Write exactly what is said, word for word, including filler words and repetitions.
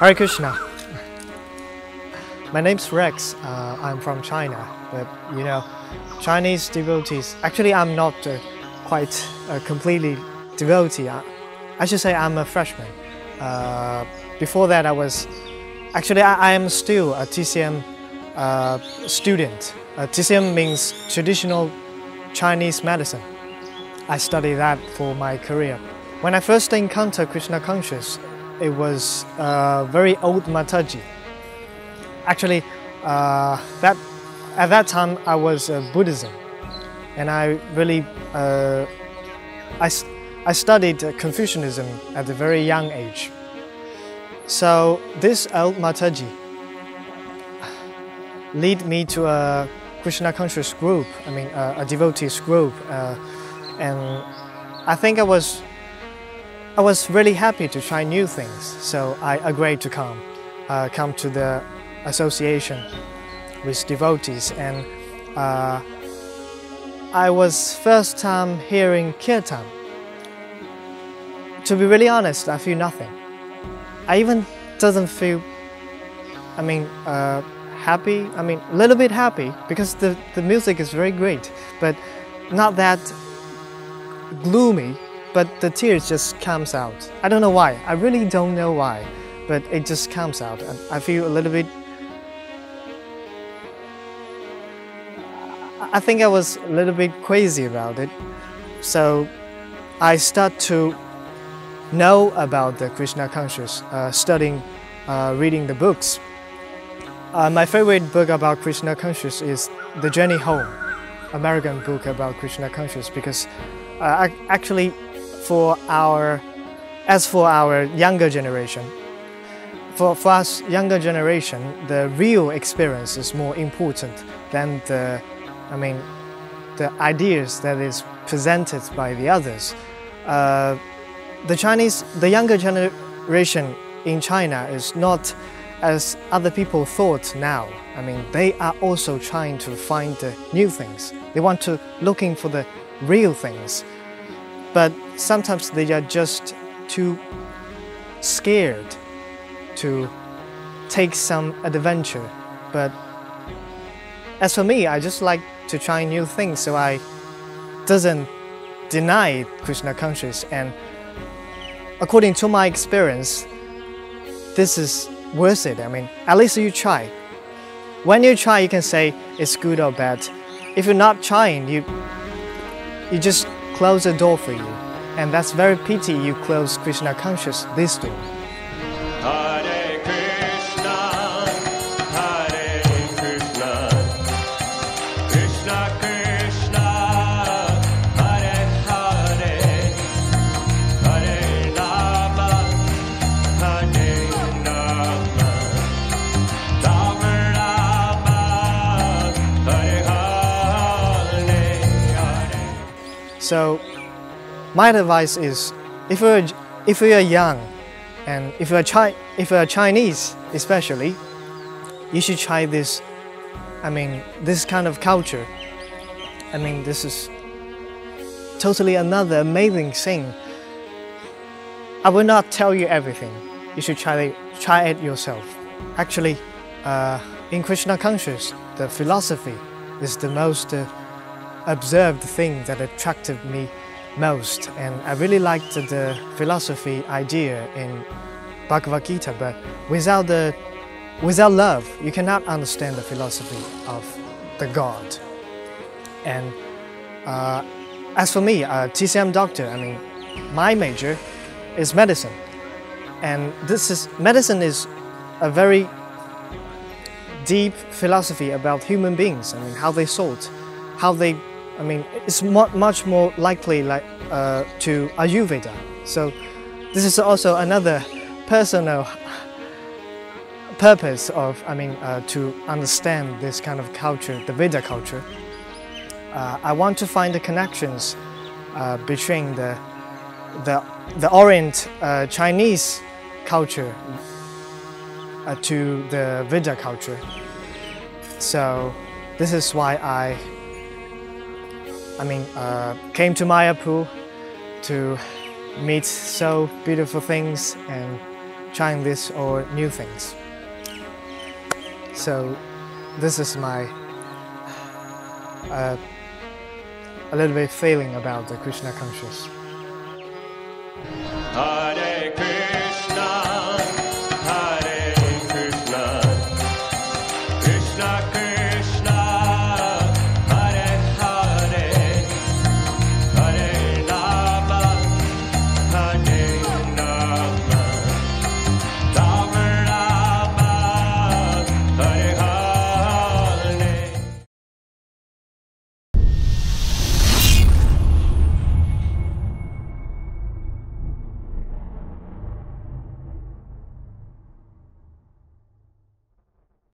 Hare Krishna. My name's Rex. Uh, I'm from China, but you know, Chinese devotees. Actually, I'm not uh, quite a completely devotee. I, I should say I'm a freshman. Uh, before that, I was actually I, I am still a T C M uh, student. Uh, T C M means traditional Chinese medicine. I study that for my career. When I first encountered Krishna Consciousness, it was a very old Mataji. Actually, uh, that, at that time I was a Buddhism, and I really uh, I, I studied Confucianism at a very young age. So this old Mataji led me to a Krishna Conscious group. I mean, a, a devotees group, uh, and I think I was. I was really happy to try new things, so I agreed to come, uh, come to the association with devotees, and uh, I was first time hearing Kirtan. To be really honest, I feel nothing. I even doesn't feel, I mean, uh, happy, I mean, a little bit happy, because the, the music is very great, but not that gloomy. But the tears just comes out. I don't know why. I really don't know why, but it just comes out. And I feel a little bit. I think I was a little bit crazy about it. So I start to know about the Krishna Consciousness, uh, studying, uh, reading the books. Uh, my favorite book about Krishna Consciousness is The Journey Home, American book about Krishna Consciousness, because uh, actually. For our, as for our younger generation, for, for us younger generation, the real experience is more important than the, I mean, the ideas that is presented by the others. Uh, the Chinese, the younger generation in China is not as other people thought now. I mean, they are also trying to find the new things. They want to looking for the real things. But sometimes they are just too scared to take some adventure. But as for me, I just like to try new things, so I doesn't deny Krishna Consciousness. And according to my experience, this is worth it. I mean, at least you try. When you try, you can say it's good or bad. If you're not trying, you you just close the door for you, and that's very pity you close Krishna Conscious this door. Hare Krishna, Hare Krishna, Krishna Krishna, Hare Hare, Hare Rama, Hare Rama, Rama Rama, Hare Hare, Hare. So my advice is, if you're, if you're young, and if you're, Chi if you're Chinese especially, you should try this, I mean, this kind of culture. I mean, this is totally another amazing thing. I will not tell you everything. You should try, try it yourself. Actually, uh, in Krishna Consciousness, the philosophy is the most uh, observed thing that attracted me most, and I really liked the philosophy idea in Bhagavad Gita, but without the without love you cannot understand the philosophy of the God. And uh, as for me, a T C M doctor, I mean, my major is medicine, and this is medicine is a very deep philosophy about human beings. I mean, how they thought, how they I mean, it's much more likely like, uh, to Ayurveda. So This is also another personal purpose of, I mean, uh, to understand this kind of culture, the Veda culture. Uh, I want to find the connections uh, between the, the, the Orient uh, Chinese culture uh, to the Veda culture. So this is why I, I mean, uh, came to Mayapur to meet so beautiful things and trying this or new things. So this is my uh, a little bit feeling about the Krishna consciousness.